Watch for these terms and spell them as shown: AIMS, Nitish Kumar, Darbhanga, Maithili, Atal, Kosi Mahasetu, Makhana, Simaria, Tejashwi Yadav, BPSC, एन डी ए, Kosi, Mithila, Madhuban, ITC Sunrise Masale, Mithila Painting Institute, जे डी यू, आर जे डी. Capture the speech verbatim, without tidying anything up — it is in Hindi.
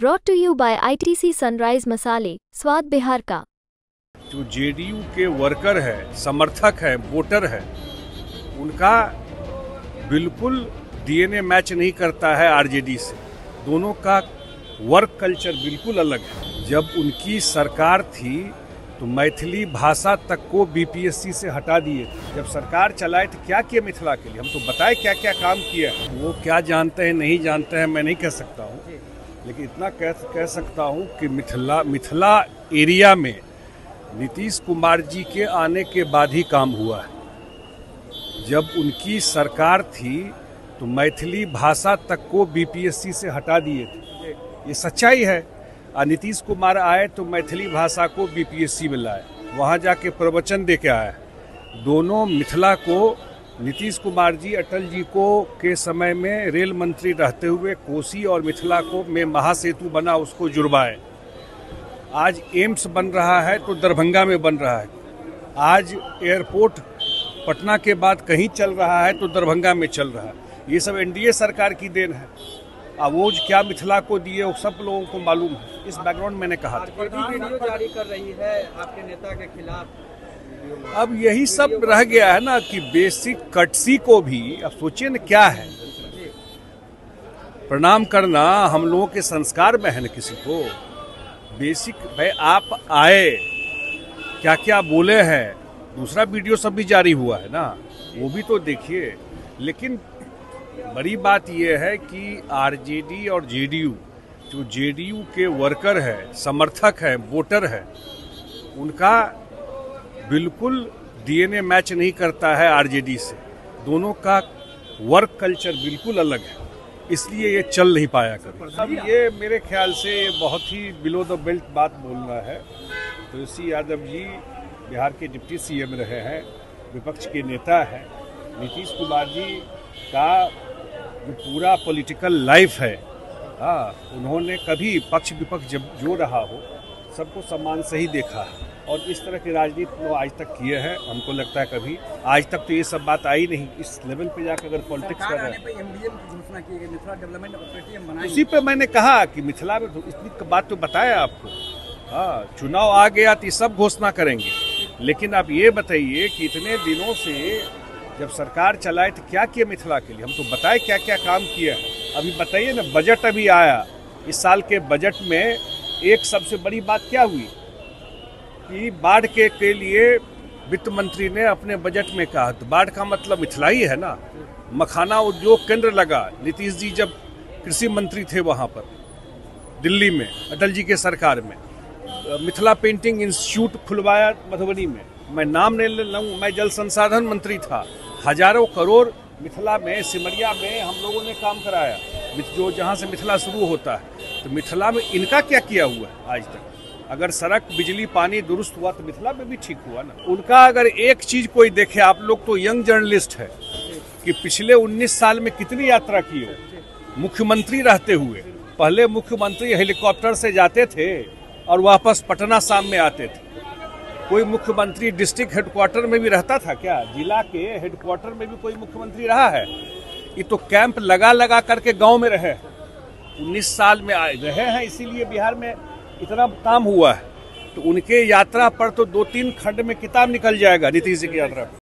Brought to you by I T C Sunrise मसाले, स्वाद बिहार का। जो जे डी यू के वर्कर है, समर्थक है, वोटर है, उनका बिल्कुल डी एन ए मैच नहीं करता है आर जे डी से। दोनों का वर्क कल्चर बिल्कुल अलग है। जब उनकी सरकार थी तो मैथिली भाषा तक को बी पी एस सी से हटा दिए। जब सरकार चलाए तो क्या किया मिथिला के लिए, हम तो बताए क्या क्या काम किया। वो क्या जानते हैं नहीं जानते हैं मैं नहीं कह सकता हूँ, लेकिन इतना कह कह सकता हूँ कि मिथिला मिथिला एरिया में नीतीश कुमार जी के आने के बाद ही काम हुआ है। जब उनकी सरकार थी तो मैथिली भाषा तक को बी पी एस सी से हटा दिए थे, ये सच्चाई है। और नीतीश कुमार आए तो मैथिली भाषा को बी पी एस सी में लाए, वहाँ जाके प्रवचन दे के आए। दोनों मिथिला को नीतीश कुमार जी अटल जी को के समय में रेल मंत्री रहते हुए कोसी और मिथिला को में महासेतु बना, उसको जुड़वाए। आज एम्स बन रहा है तो दरभंगा में बन रहा है। आज एयरपोर्ट पटना के बाद कहीं चल रहा है तो दरभंगा में चल रहा है। ये सब एन डी ए सरकार की देन है। अब वो क्या मिथिला को दिए वो सब लोगों को मालूम है। इस बैकग्राउंड मैंने कहा वीडियो जारी कर रही है आपके नेता के खिलाफ। अब यही सब रह गया है ना कि बेसिक कटसी को भी, अब सोचिए ना क्या है, प्रणाम करना हम लोगों के संस्कार में है ना किसी को। बेसिक भाई आप आए, क्या क्या बोले हैं, दूसरा वीडियो सब भी जारी हुआ है ना, वो भी तो देखिए। लेकिन बड़ी बात यह है कि आर जे डी और जे डी यू, जो जे डी यू के वर्कर है, समर्थक है, वोटर है, उनका बिल्कुल डी एन ए मैच नहीं करता है आर जे डी से। दोनों का वर्क कल्चर बिल्कुल अलग है, इसलिए ये चल नहीं पाया कभी। अब ये मेरे ख्याल से ये बहुत ही बिलो द बेल्ट बात बोल रहा है। तेजस्वी यादव जी बिहार के डिप्टी सी एम रहे हैं, विपक्ष के नेता हैं। नीतीश कुमार जी का जो पूरा पॉलिटिकल लाइफ है, हाँ, उन्होंने कभी पक्ष विपक्ष जब जो रहा हो सबको सम्मान से ही देखा है और इस तरह की राजनीति वो आज तक किए हैं। हमको लगता है कभी आज तक तो ये सब बात आई नहीं। इस लेवल पे जाकर अगर पॉलिटिक्स कर रहे हैं, इसी पे मैंने कहा कि मिथिला में इतनी बात तो बताया आपको। हाँ, चुनाव आ गया तो ये सब घोषणा करेंगे। लेकिन आप ये बताइए कि इतने दिनों से जब सरकार चलाए तो क्या किया मिथिला के लिए, हम तो बताए क्या क्या काम किया। अभी बताइए ना, बजट अभी आया, इस साल के बजट में एक सबसे बड़ी बात क्या हुई कि बाढ़ के, के लिए वित्त मंत्री ने अपने बजट में कहा, तो बाढ़ का मतलब मिथिला ही है ना। मखाना उद्योग केंद्र लगा, नीतीश जी जब कृषि मंत्री थे वहाँ पर दिल्ली में अटल जी के सरकार में। मिथिला पेंटिंग इंस्टीट्यूट खुलवाया मधुबनी में, मैं नाम नहीं ले लूँ, मैं जल संसाधन मंत्री था। हजारों करोड़ मिथिला में, सिमरिया में हम लोगों ने काम कराया, जो जहाँ से मिथिला शुरू होता है। तो मिथिला में इनका क्या किया हुआ है आज तक? अगर सड़क, बिजली, पानी दुरुस्त हुआ तो मिथिला में भी ठीक हुआ ना। उनका अगर एक चीज कोई देखे, आप लोग तो यंग जर्नलिस्ट है, कि पिछले उन्नीस साल में कितनी यात्रा की हो मुख्यमंत्री रहते हुए। पहले मुख्यमंत्री हेलीकॉप्टर से जाते थे और वापस पटना शाम में आते थे। कोई मुख्यमंत्री डिस्ट्रिक्ट हेडक्वार्टर में भी रहता था क्या? जिला के हेडक्वार्टर में भी कोई मुख्यमंत्री रहा है? ये तो कैंप लगा लगा करके गाँव में रहे उन्नीस साल में रहे हैं, इसीलिए बिहार में इतना काम हुआ है। तो उनके यात्रा पर तो दो तीन खंड में किताब निकल जाएगा नीतीश जी की यात्रा।